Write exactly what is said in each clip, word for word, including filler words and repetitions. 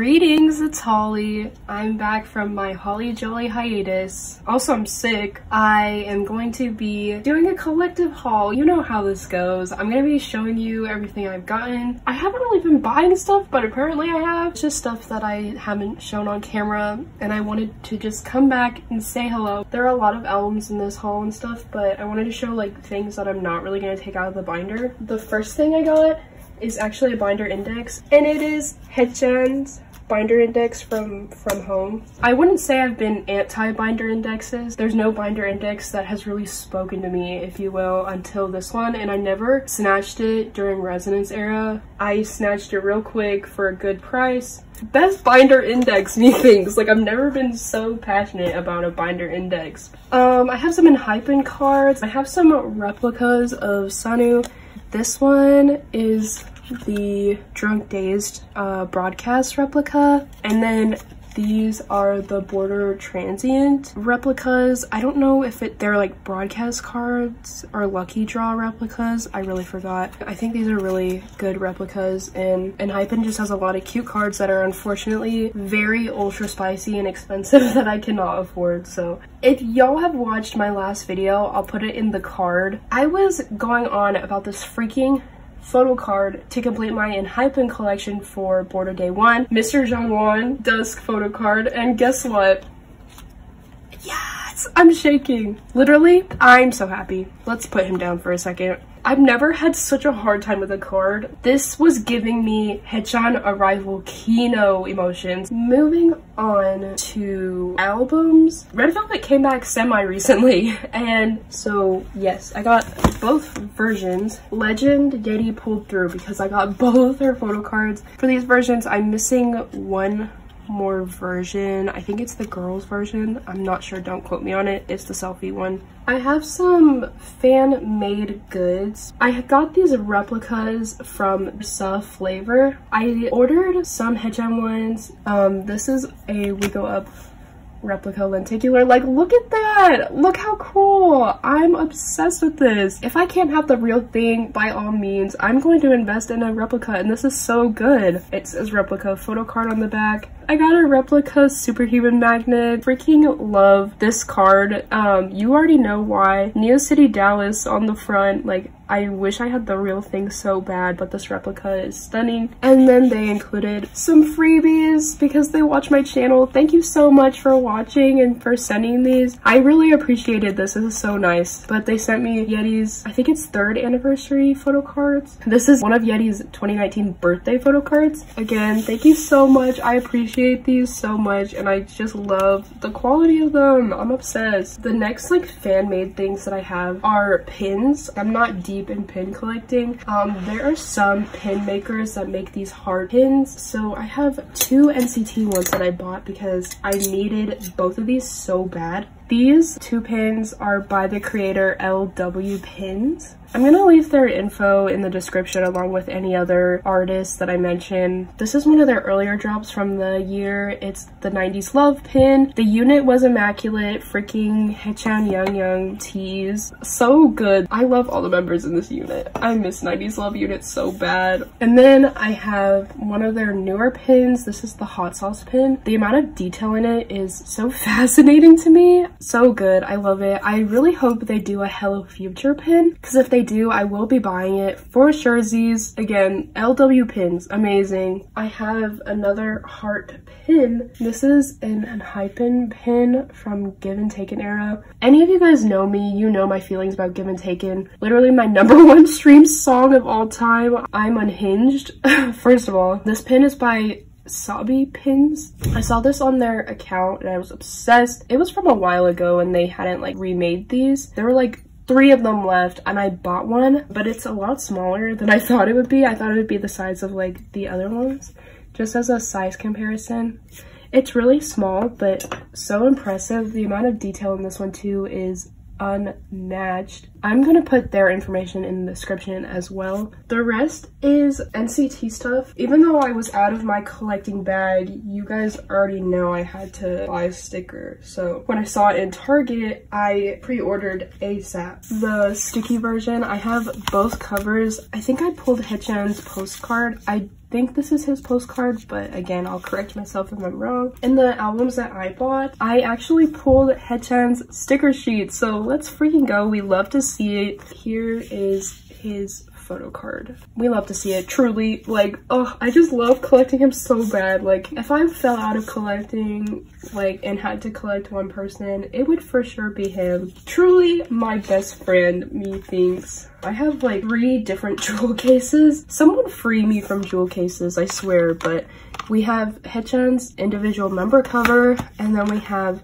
Greetings, it's Holly. I'm back from my Holly Jolly hiatus. Also, I'm sick. I am going to be doing a collective haul. You know how this goes. I'm gonna be showing you everything I've gotten. I haven't really been buying stuff, but apparently I have. It's just stuff that I haven't shown on camera, and I wanted to just come back and say hello. There are a lot of elms in this haul and stuff, but I wanted to show like things that I'm not really gonna take out of the binder. The first thing I got is actually a binder index, and it is Hechan's binder index from from home. I wouldn't say I've been anti binder indexes. There's no binder index that has really spoken to me, if you will, until this one, and I never snatched it during Resonance era. I snatched it real quick for a good price. Best binder index, methinks. Like, I've never been so passionate about a binder index. Um, I have some Enhypen cards. I have some replicas of Sanu. This one is the Drunk Dazed uh, broadcast replica, and then these are the Border Transient replicas. I don't know if it, they're like broadcast cards or lucky draw replicas. I really forgot. I think these are really good replicas, and Enhypen just has a lot of cute cards that are unfortunately very ultra spicy and expensive that I cannot afford. So if y'all have watched my last video, I'll put it in the card. I was going on about this freaking photo card to complete my Enhypen collection for Border Day one, Mister Zhangwan Dusk photo card, and guess what? Yes! I'm shaking! Literally, I'm so happy. Let's put him down for a second. I've never had such a hard time with a card. This was giving me Hechan Arrival Kino emotions. Moving on to albums. Red Velvet came back semi-recently, and so yes, I got both versions. Legend Yeti pulled through because I got both her photo cards. For these versions, I'm missing one more version. I think it's the girls version. I'm not sure, don't quote me on it. It's the selfie one. I have some fan-made goods. I got these replicas from Sa Flavor. I ordered some Hechan ones. Um, this is a We Go Up replica lenticular. Like, look at that! Look how cool! I'm obsessed with this. If I can't have the real thing, by all means, I'm going to invest in a replica, and this is so good. It says replica photo card on the back. I got a replica superhuman magnet. Freaking love this card. Um, you already know why. Neo City Dallas on the front. Like, I wish I had the real thing so bad, but this replica is stunning. And then they included some freebies because they watch my channel. Thank you so much for watching and for sending these. I really appreciated this. This is so nice. But they sent me Yeti's, I think it's third anniversary photo cards. This is one of Yeti's twenty nineteen birthday photo cards. Again, thank you so much. I appreciate these so much, and I just love the quality of them. I'm obsessed. The next like fan-made things that I have are pins. I'm not deep in pin collecting. Um, there are some pin makers that make these hard pins, so I have two N C T ones that I bought because I needed both of these so bad. These two pins are by the creator L W Pins. I'm gonna leave their info in the description along with any other artists that I mentioned. This is one of their earlier drops from the year. It's the nineties Love pin. The unit was immaculate. Freaking Hechan Young Young tees. So good. I love all the members in this unit. I miss nineties Love units so bad. And then I have one of their newer pins. This is the hot sauce pin. The amount of detail in it is so fascinating to me. So good. I love it. I really hope they do a Hello Future pin, because if they I do, I will be buying it for jerseys. Again, L W Pins, amazing. I have another heart pin. This is an Enhypen pin from Give and Taken era. Any of you guys know me, you know my feelings about Give and Taken. Literally my number one stream song of all time. I'm unhinged. First of all, this pin is by Sabi Pins. I saw this on their account and I was obsessed. It was from a while ago and they hadn't like remade these. They were like three of them left, and I bought one, but it's a lot smaller than I thought it would be. I thought it would be the size of like the other ones, just as a size comparison. It's really small, but so impressive. The amount of detail in this one too is unmatched. I'm gonna put their information in the description as well. The rest is N C T stuff. Even though I was out of my collecting bag, you guys already know I had to buy a sticker. So when I saw it in Target, I pre-ordered ASAP. The sticky version, I have both covers. I think I pulled Haechan's postcard. I think this is his postcard, but again, I'll correct myself if I'm wrong. In the albums that I bought, I actually pulled Haechan's sticker sheet, so let's freaking go. We love to see it. Here is his photo card. We love to see it, truly. Like, oh, I just love collecting him so bad. Like, if I fell out of collecting, like, and had to collect one person, it would for sure be him. Truly my best friend, methinks. I have like three different jewel cases. Someone free me from jewel cases, I swear. But we have Haechan's individual member cover, and then we have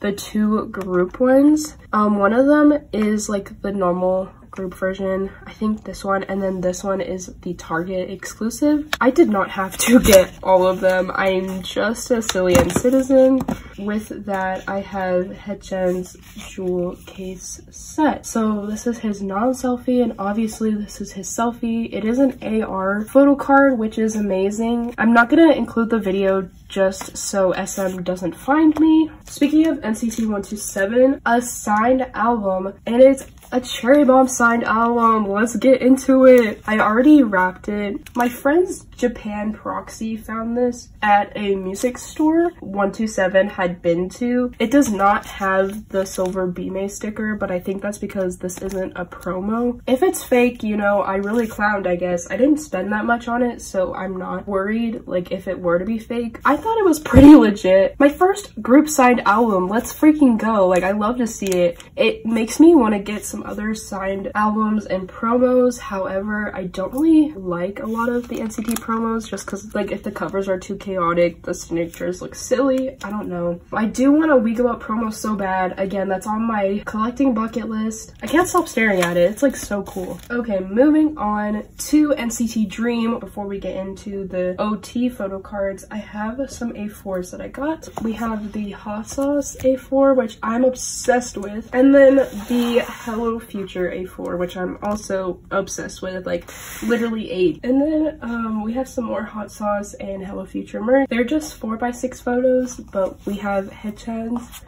the two group ones. Um, one of them is like the normal group version, I think this one, and then this one is the Target exclusive. I did not have to get all of them. I'm just a Chilean citizen. With that, I have Haechan's jewel case set. So this is his non-selfie, and obviously this is his selfie. It is an A R photo card, which is amazing. I'm not gonna include the video just so S M doesn't find me. Speaking of N C T one two seven, a signed album, and it's a Cherry Bomb signed album. Let's get into it. I already wrapped it. My friend's Japan proxy found this at a music store one two seven had been to. It does not have the silver Bime sticker, but I think that's because this isn't a promo. If it's fake, you know, I really clowned, I guess. I didn't spend that much on it, so I'm not worried, like, if it were to be fake. I thought it was pretty legit. My first group signed album. Let's freaking go. Like, I love to see it. It makes me want to get some other signed albums and promos. However, I don't really like a lot of the N C T promos just because, like, if the covers are too chaotic, the signatures look silly. I don't know. I do want a Wego Up promo so bad. Again, that's on my collecting bucket list. I can't stop staring at it. It's like so cool. Okay, moving on to N C T Dream. Before we get into the O T photo cards, I have some A fours that I got. We have the Hot Sauce A four, which I'm obsessed with, and then the Hello Future A four, which I'm also obsessed with, like literally eight. And then um, we have some more Hot Sauce and Hello Future merch. They're just four by six photos, but we have Haechan's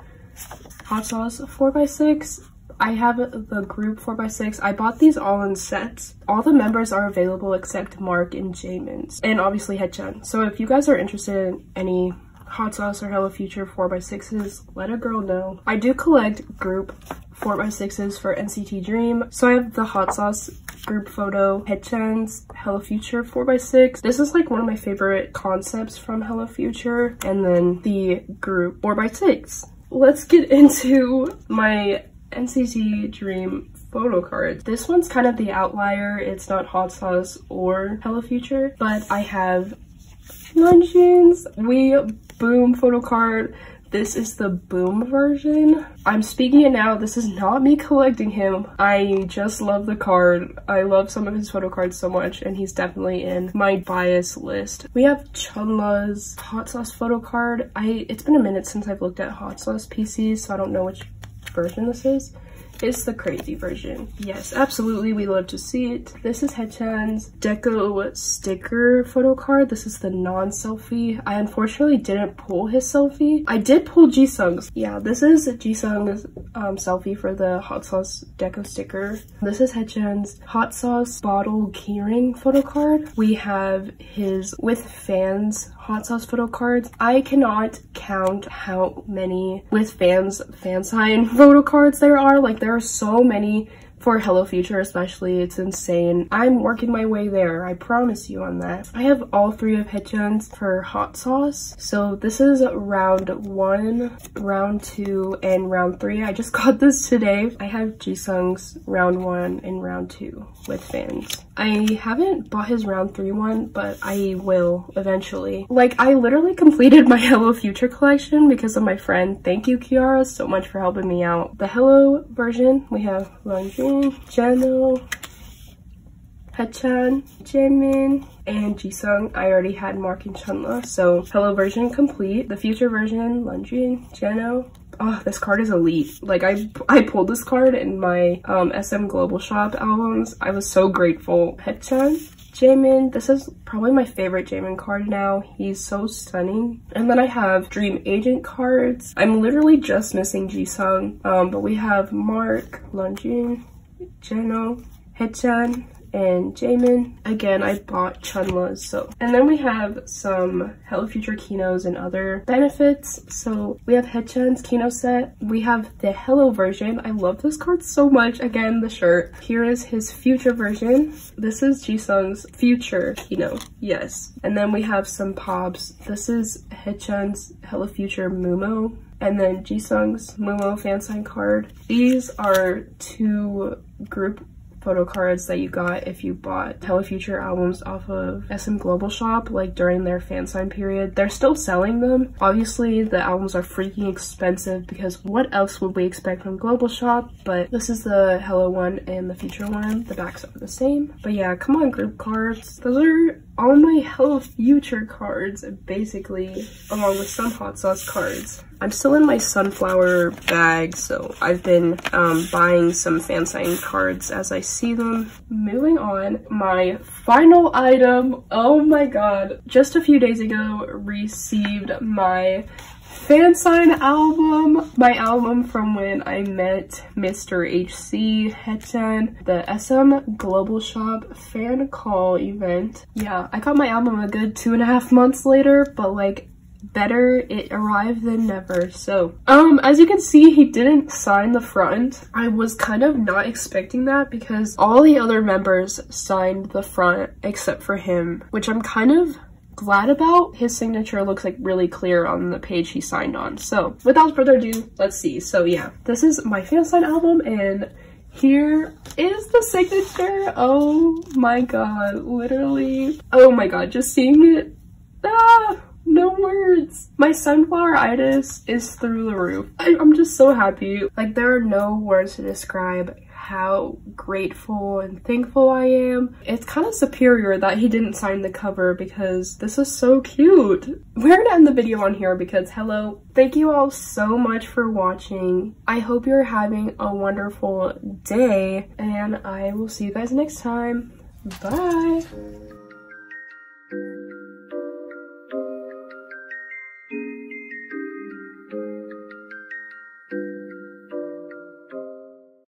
Hot Sauce four by six. I have the group four by six. I bought these all in sets. All the members are available except Mark and Jamin's, and obviously Haechan. So if you guys are interested in any Hot Sauce or Hello Future four by sixes, let a girl know. I do collect group four by sixes for N C T Dream. So I have the Hot Sauce group photo, Haechan's Hello Future four by six. This is like one of my favorite concepts from Hello Future. And then the group four by six. Let's get into my N C T Dream photo card. This one's kind of the outlier. It's not Hot Sauce or Hello Future, but I have Luncheons We Boom photo card. This is the Boom version. I'm speaking it now. This is not me collecting him. I just love the card. I love some of his photo cards so much, and he's definitely in my bias list. We have Chunla's Hot Sauce photo card. I It's been a minute since I've looked at Hot Sauce P Cs, so I don't know which version this is. It's the crazy version. Yes, absolutely, we love to see it. This is Haechan's Deco sticker photo card. This is the non-selfie. I unfortunately didn't pull his selfie. I did pull Jisung's. Yeah, this is Jisung's um, selfie for the Hot Sauce Deco sticker. This is Haechan's Hot Sauce bottle keyring photo card. We have his With Fans Hot Sauce photo cards. I cannot count how many With Fans fan sign photo cards there are. Like, there are so many for Hello Future, especially. It's insane. I'm working my way there, I promise you on that. I have all three of Haechan's for Hot Sauce. So this is round one, round two, and round three. I just got this today. I have Jisung's round one and round two With Fans. I haven't bought his round three one, but I will eventually. Like, I literally completed my Hello Future collection because of my friend. Thank you, Kiara, so much for helping me out. The Hello version, we have Lunjin, Jeno, Haechan, Jamin, and Jisung. I already had Mark and Chunla, so Hello version complete. The Future version, Lunjin, Jeno, oh, this card is elite. Like, I I pulled this card in my um, S M Global Shop albums. I was so grateful. Hepchan, Jaemin. This is probably my favorite Jaemin card now. He's so stunning. And then I have Dream Agent cards. I'm literally just missing Jisung. Um, but we have Mark, Lunjin, Jeno, Hepchan, and Jaemin. Again, I bought Chunla's, so. And then we have some Hello Future Kinos and other benefits. So we have Hepchan's Kino set. We have the Hello version. I love this card so much. Again, the shirt. Here is his future version. This is Jisung's future Kino. Yes. And then we have some P O Bs. This is Hepchan's Hello Future Momo. And then Jisung's Momo fan sign card. These are two group photo cards that you got if you bought Hello Future albums off of S M Global Shop, like during their fan sign period. They're still selling them. Obviously, the albums are freaking expensive because what else would we expect from Global Shop? But this is the Hello one and the Future one. The backs are the same. But yeah, come on, group cards. Those are all my Hello Future cards, basically, along with some hot sauce cards. I'm still in my sunflower bag, so I've been um, buying some fan sign cards as I see them. Moving on, my final item, oh my god. Just a few days ago, received my fan sign album, my album from when I met Mister H C Hepchan, the S M Global Shop fan call event. Yeah, I got my album a good two and a half months later, but like, better it arrived than never. So um as you can see, he didn't sign the front. I was kind of not expecting that because all the other members signed the front except for him, which I'm kind of glad about. His signature looks like really clear on the page he signed on. So without further ado, let's see. So yeah, this is my fan sign album and here is the signature. Oh my god, literally, oh my god, just seeing it, ah, no words. My sunflower-itis is through the roof. I, I'm just so happy. Like, there are no words to describe how grateful and thankful I am. It's kind of superior that he didn't sign the cover because this is so cute. We're gonna end the video on here because hello, thank you all so much for watching. I hope you're having a wonderful day and I will see you guys next time. Bye.